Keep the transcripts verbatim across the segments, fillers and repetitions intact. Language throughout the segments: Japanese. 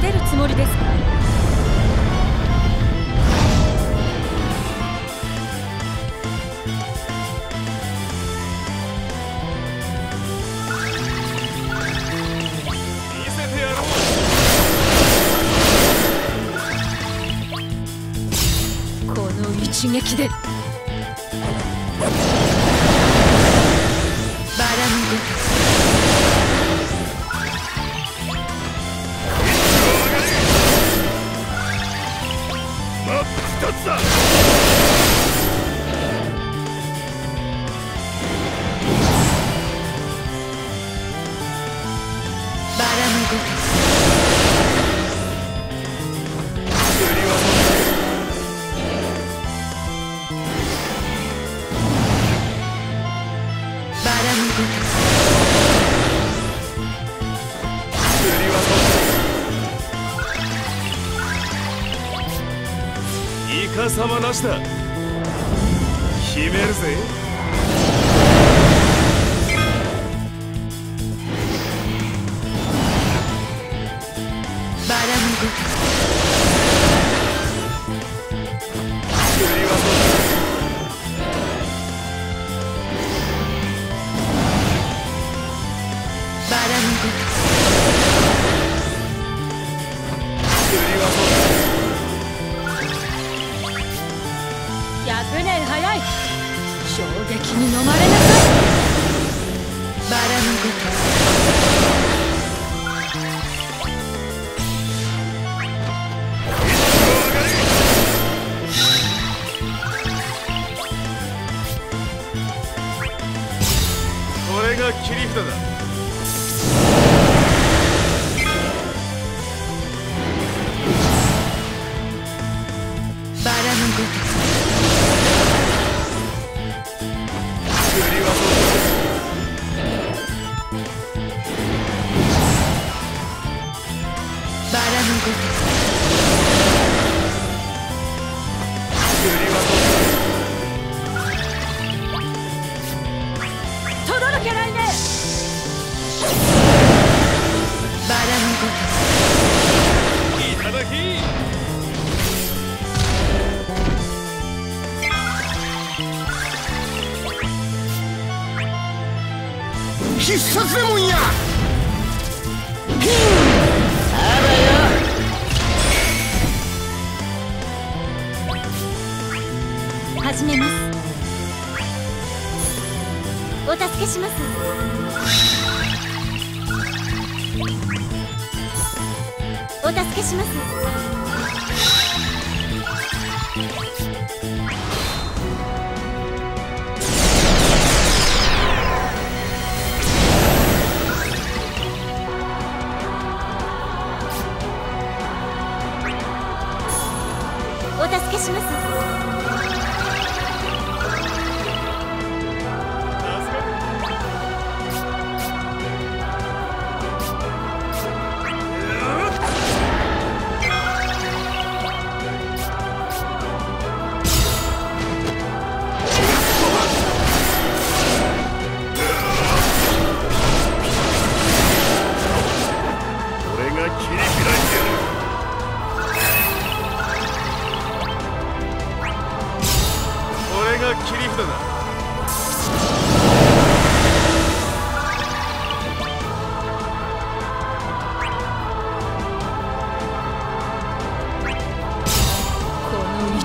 勝てるつもりですか？一撃でバラのごとく真っ二つだ。バラのごとくイカ様なしだ。決めるぜ。バラのごとくひゃくねん早い。衝撃に飲まれなさい。バラのごとく。これが切り札だ。バラのごとく。バラのごとく。とどろけないで。バラのごとく。いただき。必殺レモンや。あらよ。始めます。お助けします。お助けします。お助けします。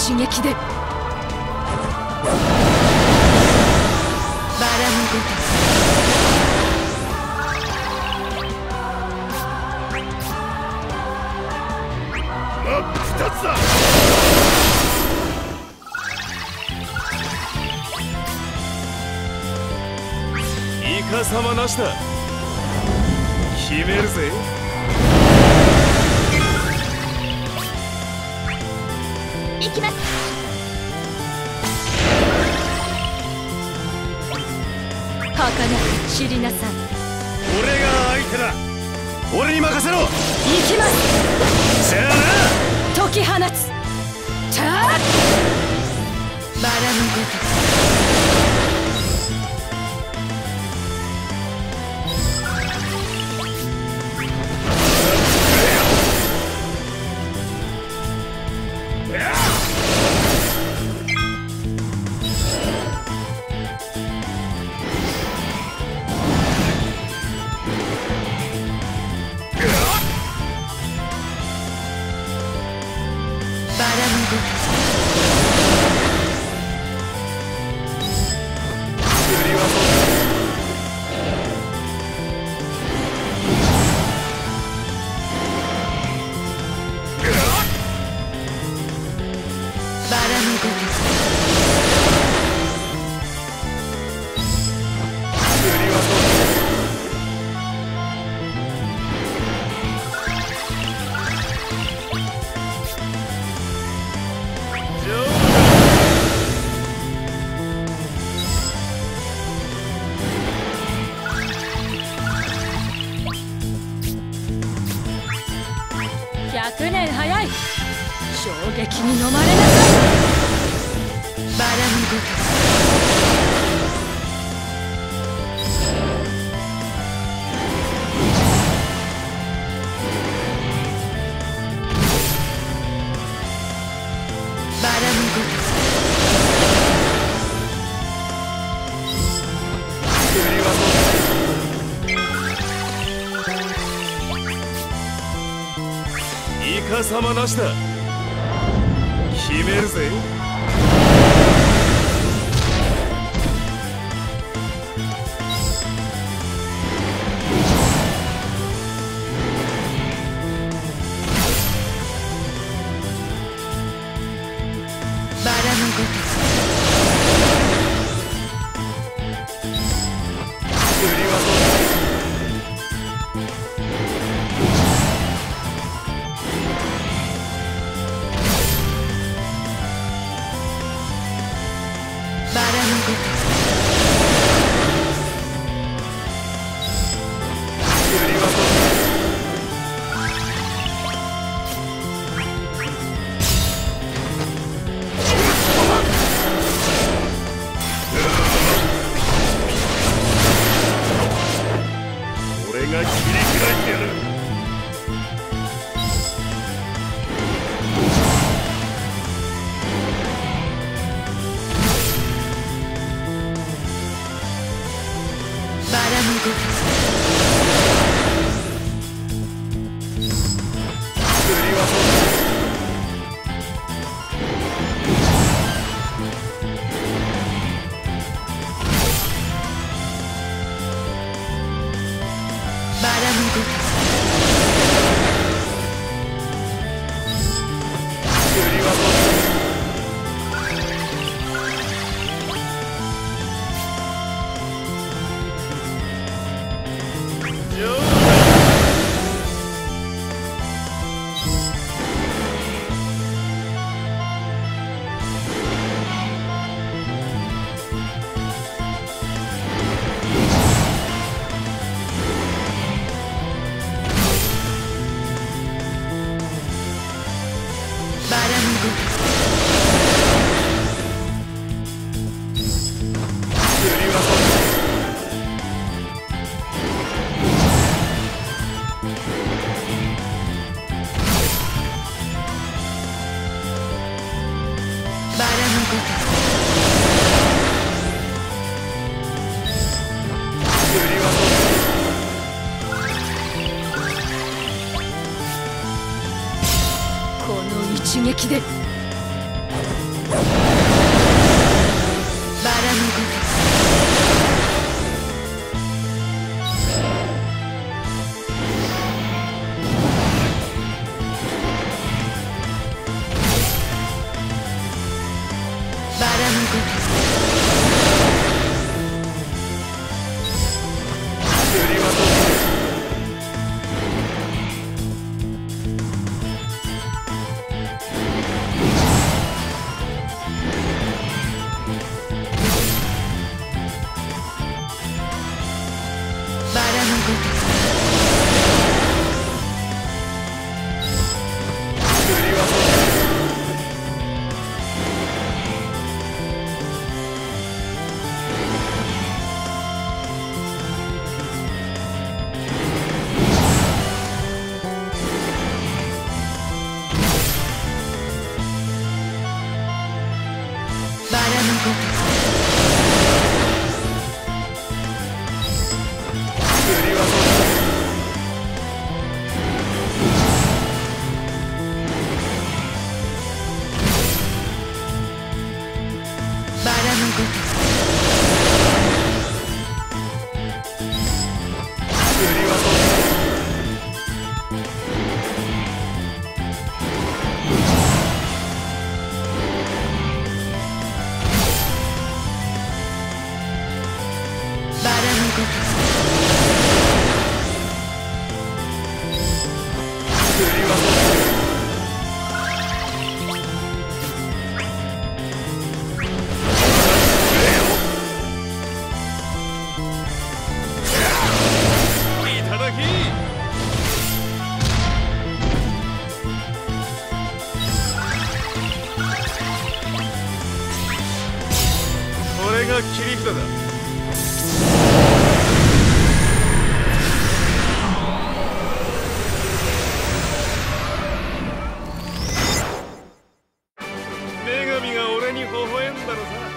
一撃でバラのごとく。真っ二つだ。イカ様なしだ。決めるぜ。行きます。儚く散りなさい。俺が相手だ。俺に任せろ。行きます。せーの解き放つ。たーっバラのごとく。早い。衝撃に飲まれなさい。バラのごとく。 貴様なしだ。決めるぜ。バラのごとく。振り技。が切り札だ。女神が俺に微笑んだのさ。